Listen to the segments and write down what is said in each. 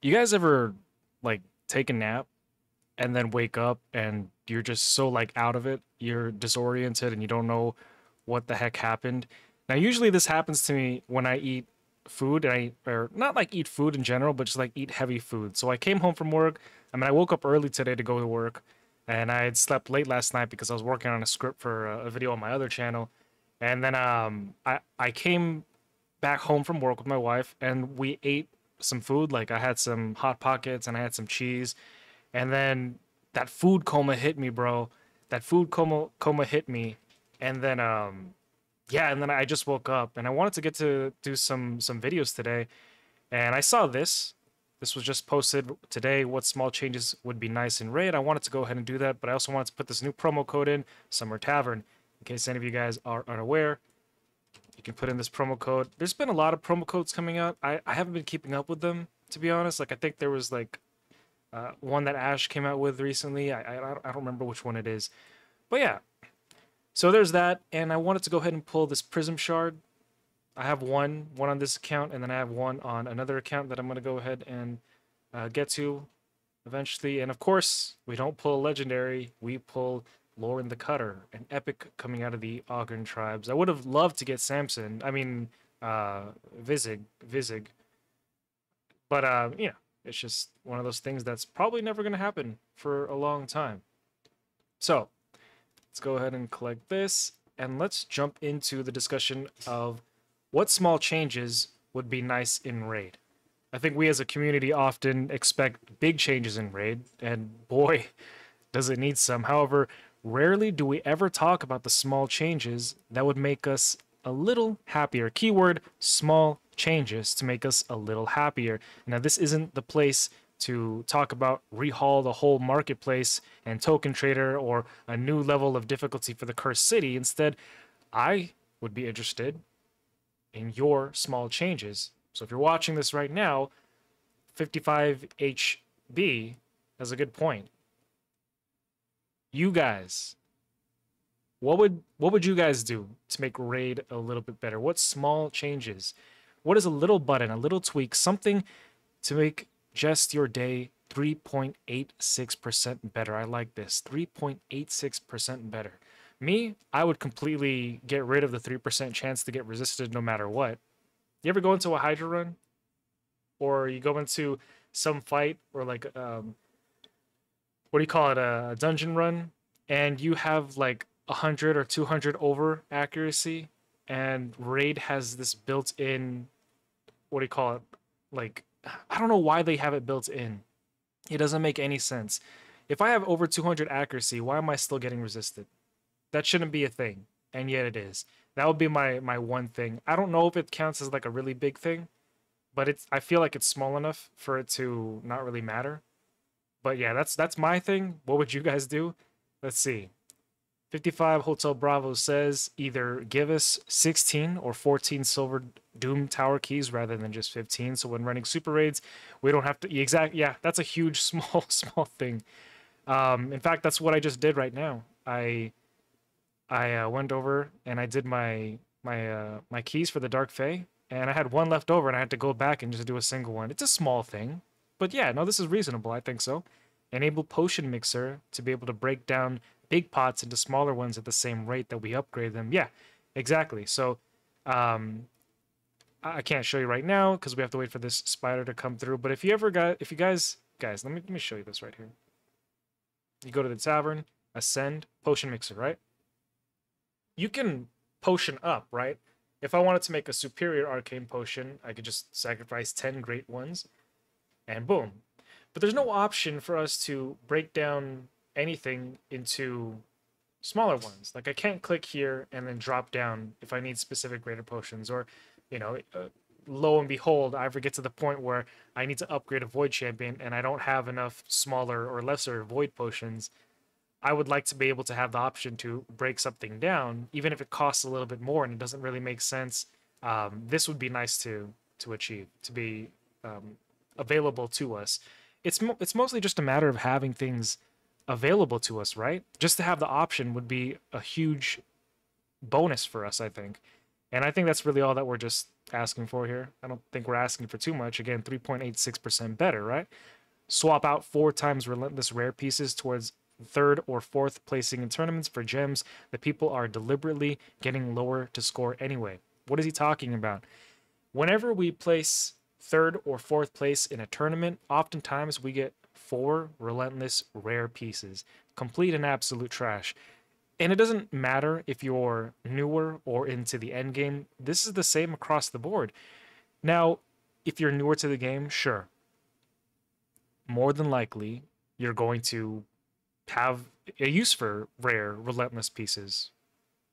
You guys ever like take a nap and then wake up and you're just so like out of it, you're disoriented and you don't know what the heck happened? Now usually this happens to me when I eat food, and or not like eat food in general, but just like eat heavy food. So I came home from work. I mean, I woke up early today to go to work, and I had slept late last night because I was working on a script for a video on my other channel. And then I came back home from work with my wife, and we ate some food. Like I had some Hot Pockets and I had some cheese, and then that food coma hit me, bro. That food coma hit me, and then yeah, and then I just woke up, and I wanted to get to do some videos today, and I saw this. This was just posted today, what small changes would be nice in Raid. I wanted to go ahead and do that, but I also wanted to put this new promo code in, Summer Tavern. In case any of you guys are unaware, you can put in this promo code. There's been a lot of promo codes coming out. I haven't been keeping up with them, to be honest. Like, I think there was, like, one that Ash came out with recently. I don't remember which one it is. But, yeah. So there's that, and I wanted to go ahead and pull this Prism Shard. I have one on this account, and then I have one on another account that I'm going to go ahead and get to eventually. And of course, we don't pull Legendary, we pull Lauren the Cutter, an epic coming out of the Ogren Tribes. I would have loved to get Samson, I mean, Visig. But, you know, it's just one of those things that's probably never going to happen for a long time. So let's go ahead and collect this, and let's jump into the discussion of what small changes would be nice in Raid. I think we as a community often expect big changes in Raid, and boy, does it need some. However, rarely do we ever talk about the small changes that would make us a little happier. Keyword, small changes to make us a little happier. Now, this isn't the place to talk about rehaul the whole marketplace and token trader or a new level of difficulty for the Curse City. Instead, I would be interested in your small changes. So if you're watching this right now, 55HB has a good point. You guys, what would you guys do to make Raid a little bit better? What small changes? What is a little button, a little tweak, something to make just your day 3.86% better? I like this. 3.86% better. Me, I would completely get rid of the 3% chance to get resisted no matter what. You ever go into a Hydra run? Or you go into some fight or like, what do you call it, a dungeon run? And you have like 100 or 200 over accuracy. And Raid has this built-in, what do you call it, like, I don't know why they have it built in. It doesn't make any sense. If I have over 200 accuracy, why am I still getting resisted? That shouldn't be a thing, and yet it is. That would be my one thing. I don't know if it counts as like a really big thing, but it's, I feel like it's small enough for it to not really matter. But yeah, that's my thing. What would you guys do? Let's see. 55 Hotel Bravo says either give us 16 or 14 silver Doom Tower keys rather than just 15. So when running super raids, we don't have to... Exactly, yeah, that's a huge, small thing. In fact, that's what I just did right now. I went over and I did my keys for the Dark Fae, and I had one left over, and I had to go back and just do a single one. It's a small thing, but yeah, no, this is reasonable. I think so. Enable Potion Mixer to be able to break down big pots into smaller ones at the same rate that we upgrade them. Yeah, exactly. So I can't show you right now because we have to wait for this spider to come through. But if you ever got, if you guys, let me show you this right here. You go to the tavern, ascend, potion mixer, right? You can potion up, right? If I wanted to make a superior arcane potion, I could just sacrifice 10 great ones, and boom. But there's no option for us to break down anything into smaller ones. Like I can't click here and then drop down if I need specific greater potions, or you know, lo and behold, I ever get to the point where I need to upgrade a void champion and I don't have enough smaller or lesser void potions. I would like to be able to have the option to break something down, even if it costs a little bit more and it doesn't really make sense. This would be nice to achieve, to be available to us. It's mostly just a matter of having things available to us, right? Just to have the option would be a huge bonus for us, I think. And I think that's really all that we're just asking for here. I don't think we're asking for too much. Again, 3.86% better, right? Swap out 4 times relentless rare pieces towards 3rd or 4th placing in tournaments for gems that people are deliberately getting lower to score anyway. What is he talking about? Whenever we place 3rd or 4th place in a tournament, oftentimes we get 4 relentless rare pieces. Complete and absolute trash. And it doesn't matter if you're newer or into the end game. This is the same across the board. Now, if you're newer to the game, sure. More than likely, you're going to have a use for rare, relentless pieces.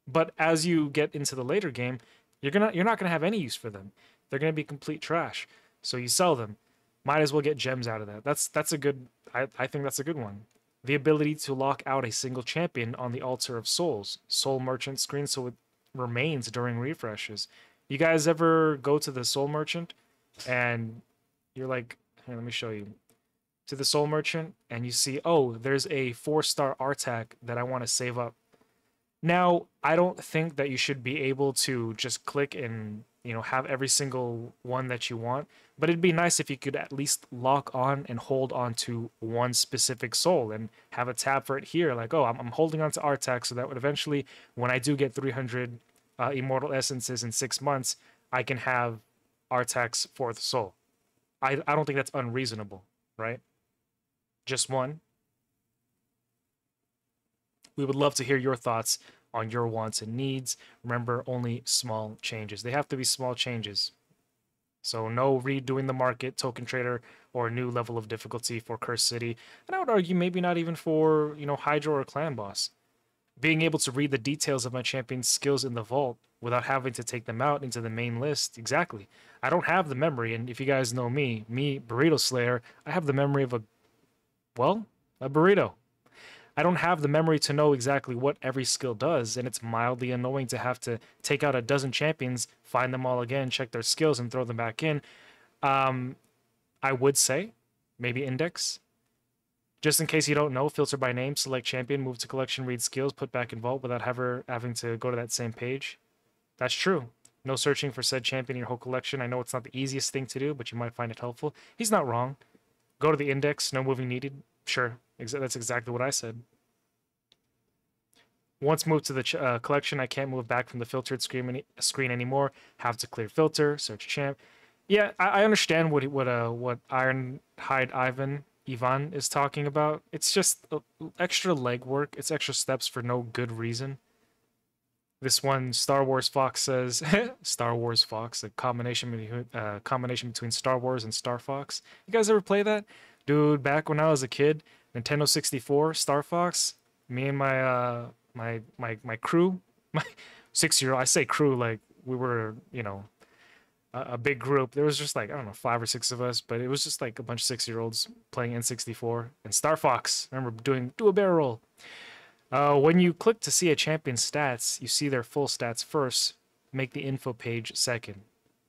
But as you get into the later game, you're not going to have any use for them. They're going to be complete trash. So you sell them. Might as well get gems out of that. That's a good... I think that's a good one. The ability to lock out a single champion on the Altar of Souls. Soul Merchant screen, so it remains during refreshes. You guys ever go to the Soul Merchant and you're like, here, let me show you. To the Soul Merchant and you see, oh, there's a 4-star Artak that I want to save up. Now, I don't think that you should be able to just click and, you know, have every single one that you want, but it'd be nice if you could at least lock on and hold on to one specific soul and have a tab for it here. Like, oh, I'm holding on to Artax, so that would eventually, when I do get 300 Immortal Essences in 6 months, I can have Artax 4th soul. I don't think that's unreasonable, right? Just one. We would love to hear your thoughts on your wants and needs. Remember, only small changes. They have to be small changes. So no redoing the market, token trader, or a new level of difficulty for Curse City. And I would argue maybe not even for, you know, Hydra or Clan Boss. Being able to read the details of my champion's skills in the vault without having to take them out into the main list. Exactly. I don't have the memory, and if you guys know me, Burrito Slayer, I have the memory of a burrito. I don't have the memory to know exactly what every skill does, and it's mildly annoying to have to take out a dozen champions, find them all again, check their skills, and throw them back in. I would say, maybe index. Just in case you don't know, filter by name, select champion, move to collection, read skills, put back in vault without ever having to go to that same page. That's true. No searching for said champion in your whole collection. I know it's not the easiest thing to do, but you might find it helpful. He's not wrong. Go to the index, no moving needed. Sure, that's exactly what I said. Once moved to the collection, I can't move back from the filtered screen anymore. Have to clear filter, search champ. Yeah, I understand what Iron Hide Ivan is talking about. It's just extra legwork. It's extra steps for no good reason. This one, Star Wars Fox says, Star Wars Fox, a combination between Star Wars and Star Fox. You guys ever play that? Dude, back when I was a kid, Nintendo 64, Star Fox, me and my my crew, my 6-year-old, I say crew like we were, you know, a big group. There was just like, I don't know, 5 or 6 of us, but it was just like a bunch of 6-year-olds playing N64 and Star Fox. I remember do a barrel roll. When you click to see a champion's stats, you see their full stats first, make the info page second.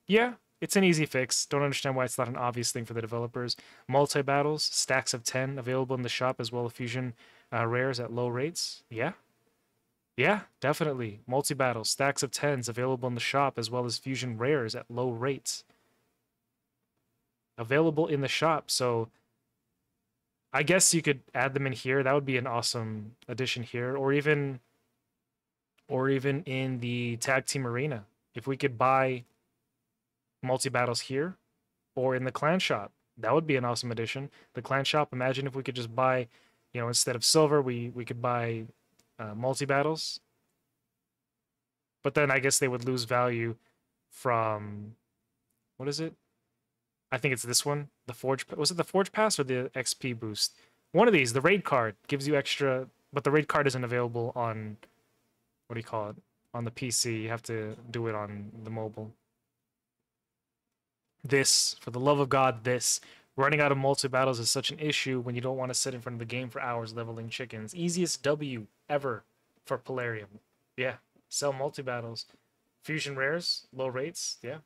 Yeah. It's an easy fix. Don't understand why it's not an obvious thing for the developers. Multi-battles, stacks of 10, available in the shop, as well as fusion rares at low rates. Yeah. Yeah, definitely. Multi-battles, stacks of 10s, available in the shop, as well as fusion rares at low rates. Available in the shop, so... I guess you could add them in here. That would be an awesome addition here. Or even in the Tag Team Arena. If we could buy... multi-battles here or in the clan shop, that would be an awesome addition. The clan shop, imagine if we could just buy, you know, instead of silver we could buy multi-battles, but then I guess they would lose value from, what is it, I think it's this one, the forge, was it the forge pass or the XP boost, one of these, the raid card gives you extra, but the raid card isn't available on, what do you call it, on the PC. You have to do it on the mobile. This, for the love of God, this. Running out of multi-battles is such an issue when you don't want to sit in front of the game for hours leveling chickens. Easiest W ever for Polarium. Yeah, sell multi-battles. Fusion rares, low rates, yeah.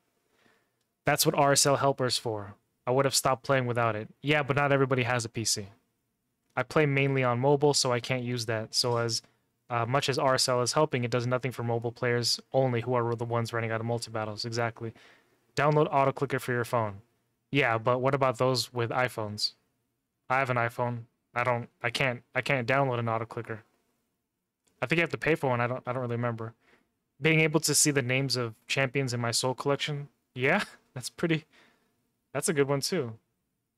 That's what RSL Helper's for. I would have stopped playing without it. Yeah, but not everybody has a PC. I play mainly on mobile, so I can't use that. So as Much as RSL is helping, it does nothing for mobile players only who are the ones running out of multi-battles. Exactly. Download auto-clicker for your phone. Yeah, but what about those with iPhones? I have an iPhone. I can't download an auto-clicker. I think you have to pay for one. I don't really remember. Being able to see the names of champions in my soul collection. Yeah, that's a good one too.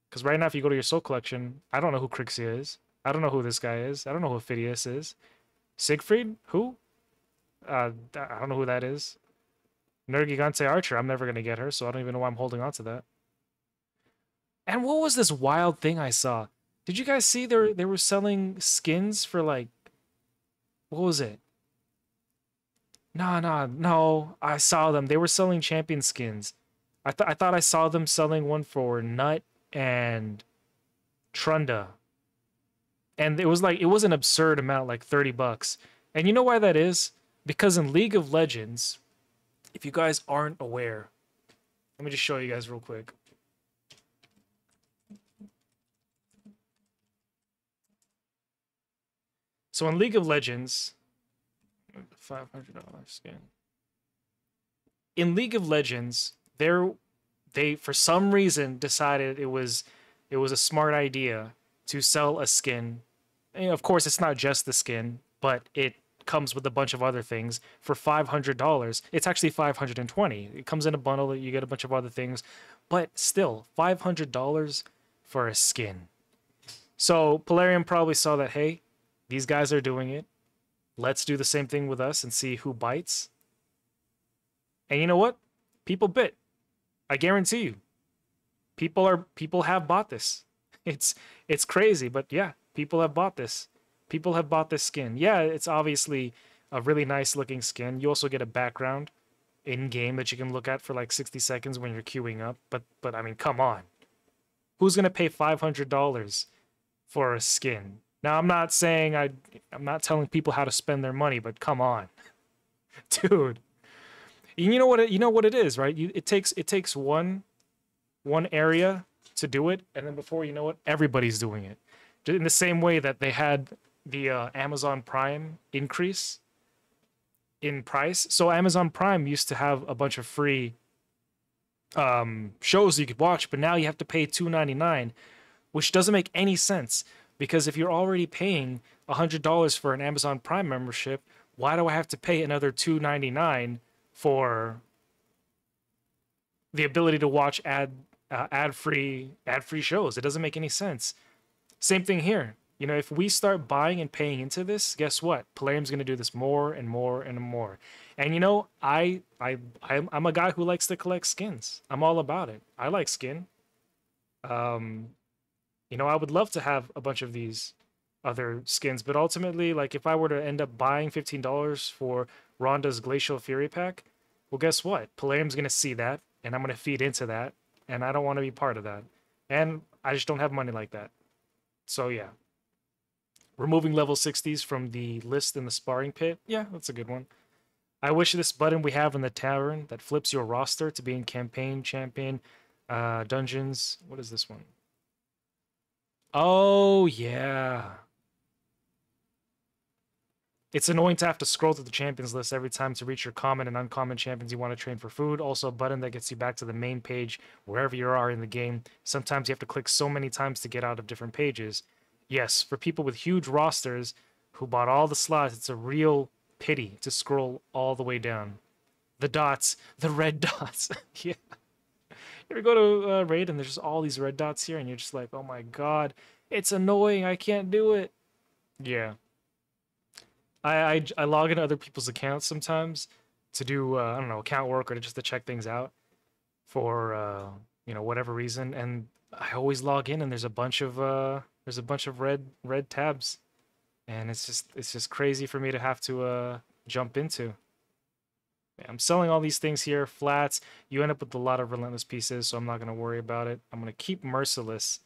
Because right now, if you go to your soul collection, I don't know who Crixia is. I don't know who this guy is. I don't know who Phidias is. Siegfried? Who? I don't know who that is. Nergigante Archer. I'm never going to get her, so I don't even know why I'm holding on to that. And what was this wild thing I saw? Did you guys see they were selling skins for, like, what was it? No. I saw them. They were selling champion skins. I thought I saw them selling one for Nut and Trunda. And it was like, it was an absurd amount, like $30. And you know why that is? Because in League of Legends, if you guys aren't aware, let me just show you guys real quick. So in League of Legends, $500 skin. In League of Legends, they for some reason decided it was a smart idea to sell a skin. And of course, it's not just the skin, but it comes with a bunch of other things for $500. It's actually $520. It comes in a bundle that you get a bunch of other things, but still $500 for a skin. So Polarium probably saw that, hey, these guys are doing it. Let's do the same thing with us and see who bites. And you know what? People bit. I guarantee you. People have bought this. It's crazy, but yeah, people have bought this. People have bought this skin. Yeah, it's obviously a really nice looking skin. You also get a background in game that you can look at for like 60 seconds when you're queuing up. But I mean, come on. Who's gonna pay $500 for a skin? Now, I'm not saying I'm not telling people how to spend their money, but come on, dude. You know what it is, right? It takes one area to do it, and then before you know it, everybody's doing it. In the same way that they had the Amazon Prime increase in price. So Amazon Prime used to have a bunch of free shows you could watch, but now you have to pay $2.99, which doesn't make any sense. Because if you're already paying $100 for an Amazon Prime membership, why do I have to pay another $2.99 for the ability to watch ad-free shows? It doesn't make any sense. Same thing here. You know, if we start buying and paying into this, guess what? Polarium's going to do this more and more and more. And you know, I'm a guy who likes to collect skins. I'm all about it. I like skin. You know, I would love to have a bunch of these other skins, but ultimately, like, if I were to end up buying $15 for Ronda's Glacial Fury pack, well, guess what? Polarium's going to see that, and I'm going to feed into that, and I don't want to be part of that. And I just don't have money like that. So, yeah. Removing level 60s from the list in the sparring pit. Yeah, that's a good one. I wish this button we have in the tavern that flips your roster to being campaign, champion, dungeons. What is this one? Oh, yeah. It's annoying to have to scroll through the champions list every time to reach your common and uncommon champions you want to train for food. Also, a button that gets you back to the main page wherever you are in the game. Sometimes you have to click so many times to get out of different pages. Yes, for people with huge rosters who bought all the slots, it's a real pity to scroll all the way down. The dots. The red dots. Yeah. You go to Raid and there's just all these red dots here and you're just like, oh my god, it's annoying, I can't do it. Yeah. I log into other people's accounts sometimes to do, I don't know, account work or just to check things out for, you know, whatever reason. And I always log in and there's a bunch of red tabs. And it's just crazy for me to have to jump into. I'm selling all these things here, flats. You end up with a lot of relentless pieces, so I'm not going to worry about it. I'm going to keep Merciless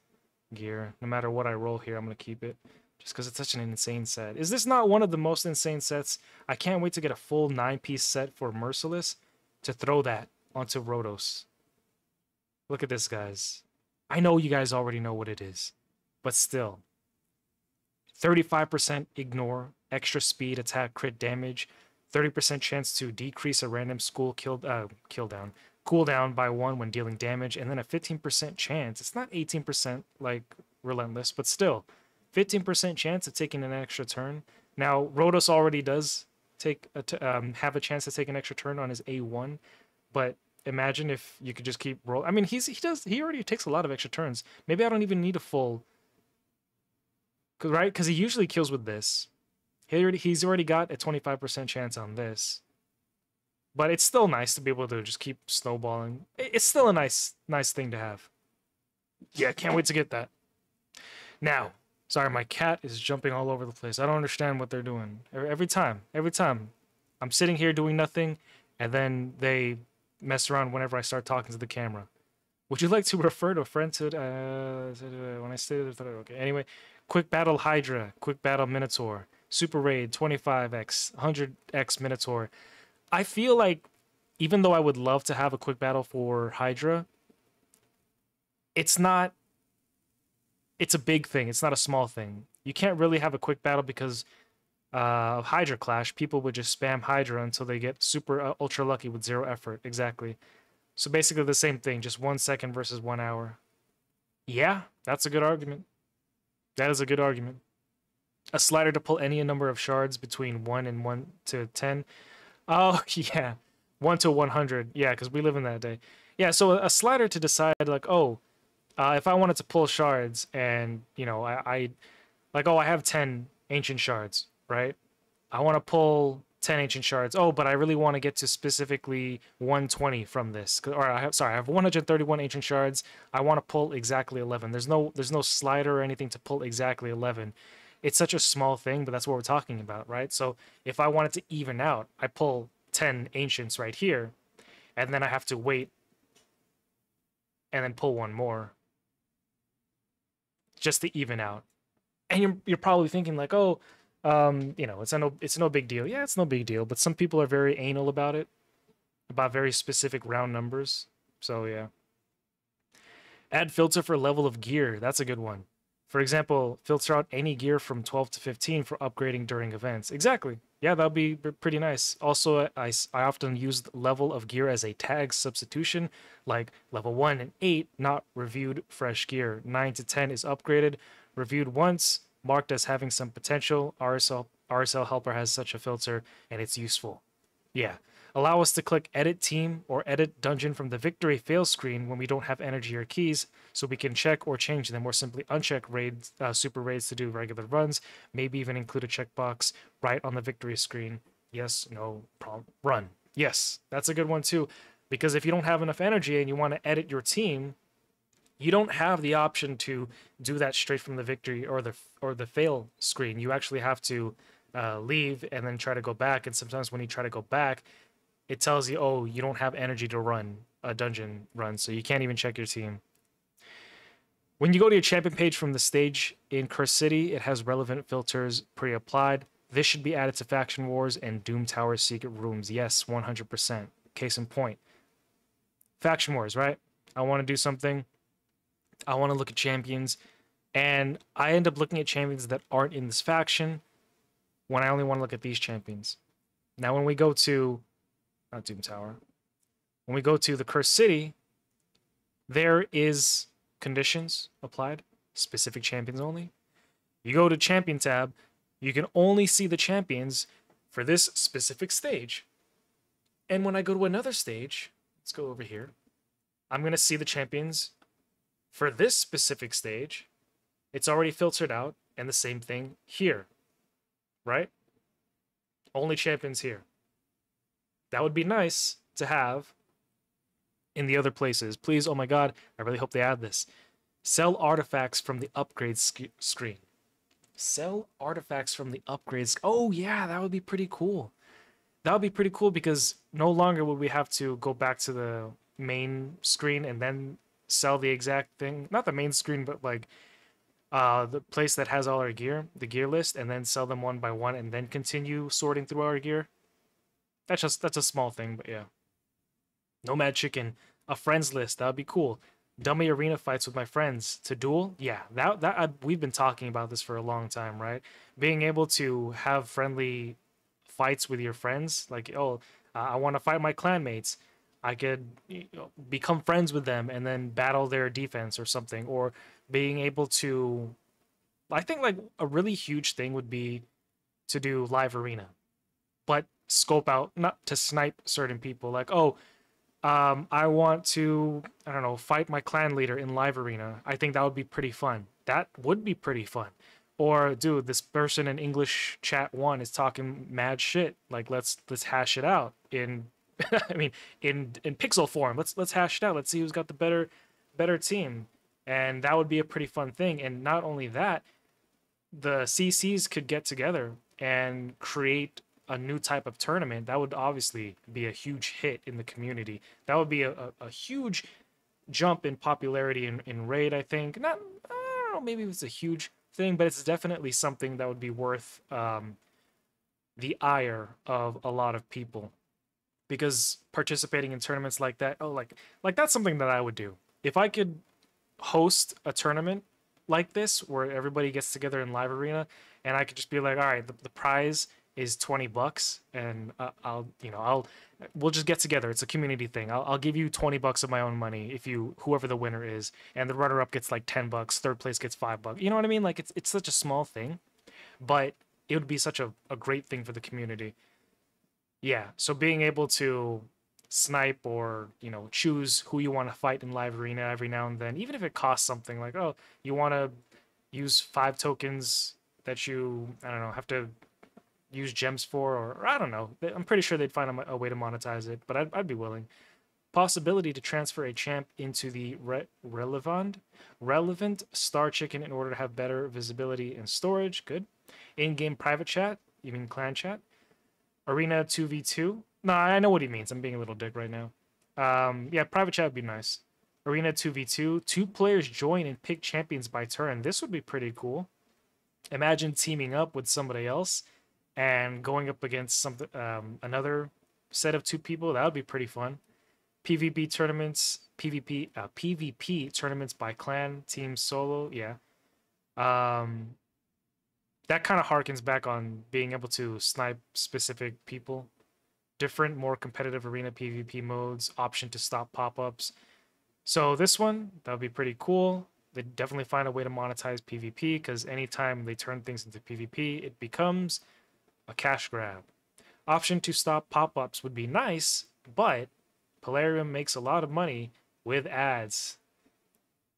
gear. No matter what I roll here, I'm going to keep it. Just because it's such an insane set. Is this not one of the most insane sets? I can't wait to get a full 9-piece set for Merciless to throw that onto Rotos. Look at this, guys. I know you guys already know what it is, but still. 35% ignore, extra speed, attack, crit damage, 30% chance to decrease a random school kill down cooldown by 1 when dealing damage, and then a 15% chance. It's not 18% like Relentless, but still 15% chance of taking an extra turn. Now Rotos already does take have a chance to take an extra turn on his A1, but imagine if you could just keep roll. I mean, he already takes a lot of extra turns. Maybe I don't even need a full, right? Because he usually kills with this. He's already got a 25% chance on this. But it's still nice to be able to just keep snowballing. It's still a nice thing to have. Yeah, can't wait to get that. Now, sorry, my cat is jumping all over the place. I don't understand what they're doing. Every time. I'm sitting here doing nothing, and then they mess around whenever I start talking to the camera. Would you like to refer to a friend to... when I say... Okay, anyway. Quick Battle Hydra. Quick Battle Minotaur. Super Raid, 25x, 100x Minotaur. I feel like even though I would love to have a quick battle for Hydra, it's not... It's a big thing. It's not a small thing. You can't really have a quick battle because of Hydra Clash. People would just spam Hydra until they get super ultra lucky with zero effort. Exactly. So basically the same thing, just 1 second versus 1 hour. Yeah, that's a good argument. That is a good argument. A slider to pull any number of shards between 1 and 1 to 10. Oh, yeah. 1 to 100. Yeah, because we live in that day. Yeah, so a slider to decide, like, oh, if I wanted to pull shards and, you know, I have 10 ancient shards, right? I want to pull 10 ancient shards. Oh, but I really want to get to specifically 120 from this. Or, I have 131 ancient shards. I want to pull exactly 11. There's no slider or anything to pull exactly 11. It's such a small thing, but that's what we're talking about, right? So if I wanted to even out, I pull 10 ancients right here, and then I have to wait and then pull one more just to even out. And you're probably thinking like, oh, you know, it's no big deal. Yeah, it's no big deal, but some people are very anal about it, about very specific round numbers. So yeah. Add filter for level of gear. That's a good one. For example, filter out any gear from 12 to 15 for upgrading during events. Exactly. Yeah, that would be pretty nice. Also, I often use level of gear as a tag substitution, like level 1 and 8, not reviewed fresh gear. 9 to 10 is upgraded, reviewed once, marked as having some potential. RSL Helper has such a filter, and it's useful. Yeah. Allow us to click Edit Team or Edit Dungeon from the Victory Fail screen when we don't have energy or keys, so we can check or change them, or simply uncheck raids, super raids to do regular runs, maybe even include a checkbox right on the Victory screen. Yes, no, prompt, run. Yes, that's a good one too, because if you don't have enough energy and you want to edit your team, you don't have the option to do that straight from the Victory or the Fail screen. You actually have to leave and then try to go back, and sometimes when you try to go back, it tells you, oh, you don't have energy to run a dungeon run, so you can't even check your team. When you go to your champion page from the stage in Curse City, it has relevant filters pre-applied. This should be added to Faction Wars and Doom Tower Secret Rooms. Yes, 100%. Case in point. Faction Wars, right? I want to do something. I want to look at champions. And I end up looking at champions that aren't in this faction when I only want to look at these champions. Now, when we go to... not Doom Tower. When we go to the Curse City, there is conditions applied, specific champions only. You go to Champion tab, you can only see the champions for this specific stage. And when I go to another stage, let's go over here, I'm going to see the champions for this specific stage. It's already filtered out, and the same thing here, right? Only champions here. That would be nice to have in the other places. Please, oh my god, I really hope they add this. Sell artifacts from the upgrade screen. Sell artifacts from the upgrades. Oh yeah, that would be pretty cool. That would be pretty cool because no longer would we have to go back to the main screen and then sell the exact thing. Not the main screen, but like the place that has all our gear, the gear list, and then sell them one by one and then continue sorting through our gear. That's a small thing, but yeah. Nomad Chicken, a friends list, that would be cool. dummy arena fights with my friends to duel. Yeah, we've been talking about this for a long time, right? Being able to have friendly fights with your friends, like, oh, I want to fight my clanmates. I could, you know, become friends with them and then battle their defense or something. Or being able to, I think like a really huge thing would be to do live arena, but scope out, not to snipe certain people. Like, oh, I want to, I don't know, fight my clan leader in live arena. I think that would be pretty fun. That would be pretty fun. Or, dude, this person in English chat one is talking mad shit. Like, let's hash it out in, I mean, in pixel form. Let's hash it out. Let's see who's got the better team. And that would be a pretty fun thing. And not only that, the CCs could get together and create a new type of tournament. That would obviously be a huge hit in the community. That would be a huge jump in popularity in Raid, I think. Not, I don't know, maybe it's a huge thing, but it's definitely something that would be worth the ire of a lot of people, because participating in tournaments like that, oh, like that's something that I would do. If I could host a tournament like this where everybody gets together in live arena and I could just be like, all right, the prize is $20 and we'll just get together. It's a community thing. I'll give you $20 of my own money if you, whoever the winner is, and the runner up gets like $10, third place gets $5. You know what I mean? Like, it's such a small thing, but it would be such a great thing for the community. Yeah. So being able to snipe or, you know, choose who you want to fight in live arena every now and then, even if it costs something, like, oh, you want to use 5 tokens that you, I don't know, have to use gems for, or I don't know. I'm pretty sure they'd find a way to monetize it, but I'd be willing. Possibility to transfer a champ into the relevant Star Chicken in order to have better visibility and storage. Good. In-game private chat, you mean clan chat. Arena 2v2. Nah, I know what he means. I'm being a little dick right now. Yeah, private chat would be nice. Arena 2v2. 2 players join and pick champions by turn. This would be pretty cool. Imagine teaming up with somebody else and going up against something, another set of 2 people. That would be pretty fun. PvP tournaments, PvP tournaments by clan, team, solo. Yeah, that kind of harkens back on being able to snipe specific people. Different, more competitive arena PvP modes. Option to stop pop-ups. So this one, that would be pretty cool. They definitely find a way to monetize PvP, because anytime they turn things into PvP, it becomes a cash grab. Option to stop pop-ups would be nice, but Polarium makes a lot of money with ads.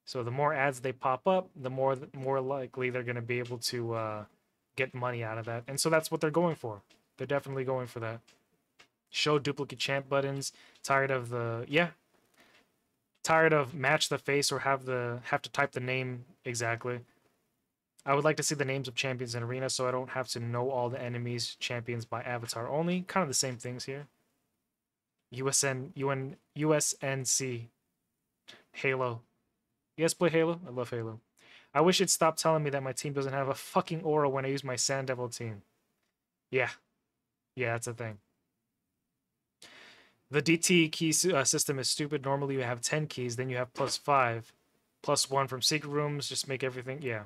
So the more ads they pop up, the more likely they're going to be able to get money out of that. And so that's what they're going for. They're definitely going for that. Show duplicate champ buttons. Tired of the, yeah. Tired of match the face or have to type the name exactly. I would like to see the names of champions in arena so I don't have to know all the enemies' champions by avatar only. Kind of the same things here. USNC. Halo. You guys play Halo? I love Halo. I wish it'd stop telling me that my team doesn't have a fucking aura when I use my Sand Devil team. Yeah. Yeah, that's a thing. The DT key system is stupid. Normally you have 10 keys, then you have +5. +1 from secret rooms. Just make everything, yeah.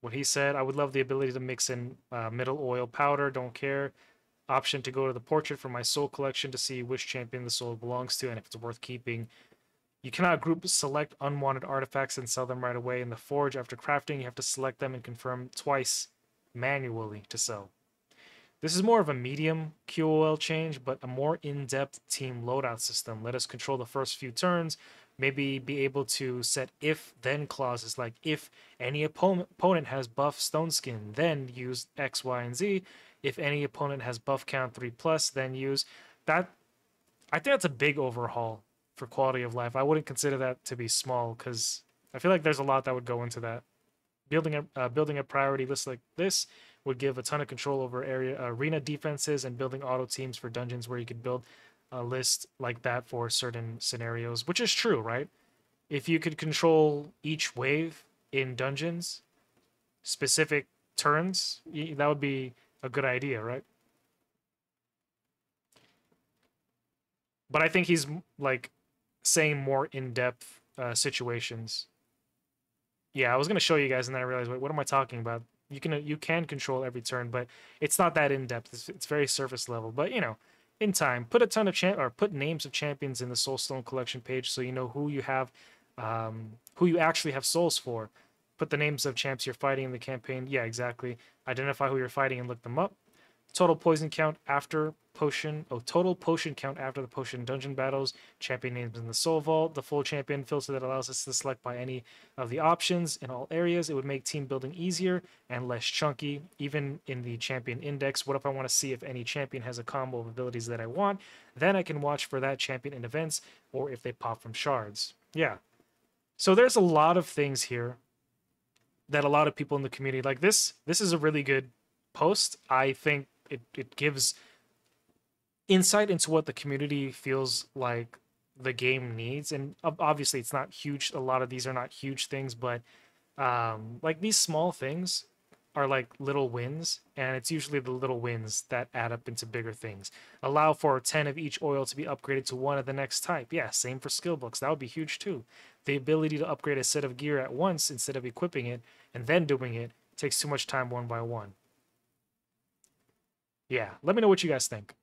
What he said, I would love the ability to mix in middle oil powder, don't care. Option to go to the portrait for my soul collection to see which champion the soul belongs to and if it's worth keeping. You cannot group select unwanted artifacts and sell them right away in the forge. After crafting, you have to select them and confirm twice manually to sell. This is more of a medium QOL change, but a more in-depth team loadout system. Let us control the first few turns. Maybe be able to set if-then clauses, like if any opponent has buff stone skin, then use X, Y, and Z. If any opponent has buff count 3+, then use that. I think that's a big overhaul for quality of life. I wouldn't consider that to be small, because I feel like there's a lot that would go into that. Building a priority list like this would give a ton of control over arena defenses, and building auto teams for dungeons where you could build a list like that for certain scenarios, which is true, right? If you could control each wave in dungeons, specific turns, that would be a good idea, right? But I think he's like saying more in-depth situations. Yeah, I was going to show you guys, and then I realized, wait, what am I talking about? You can control every turn, but it's not that in-depth. It's very surface level. But, you know, in time, put a ton of put names of champions in the Soulstone collection page so you know who you have, who you actually have souls for. Put the names of champs you're fighting in the campaign. Yeah, exactly. Identify who you're fighting and look them up. Total poison count after potion. Oh, total potion count after the potion dungeon battles. Champion names in the soul vault. The full champion filter that allows us to select by any of the options in all areas. It would make team building easier and less chunky. Even in the champion index, what if I want to see if any champion has a combo of abilities that I want? Then I can watch for that champion in events or if they pop from shards. Yeah. So there's a lot of things here that a lot of people in the community like this. This is a really good post. I think it gives insight into what the community feels like the game needs, and obviously it's not huge. A lot of these are not huge things, but like these small things are like little wins, and it's usually the little wins that add up into bigger things. Allow for 10 of each oil to be upgraded to one of the next type. Yeah, same for skill books. That would be huge too. The ability to upgrade a set of gear at once instead of equipping it and then doing it takes too much time one by one. Yeah, let me know what you guys think.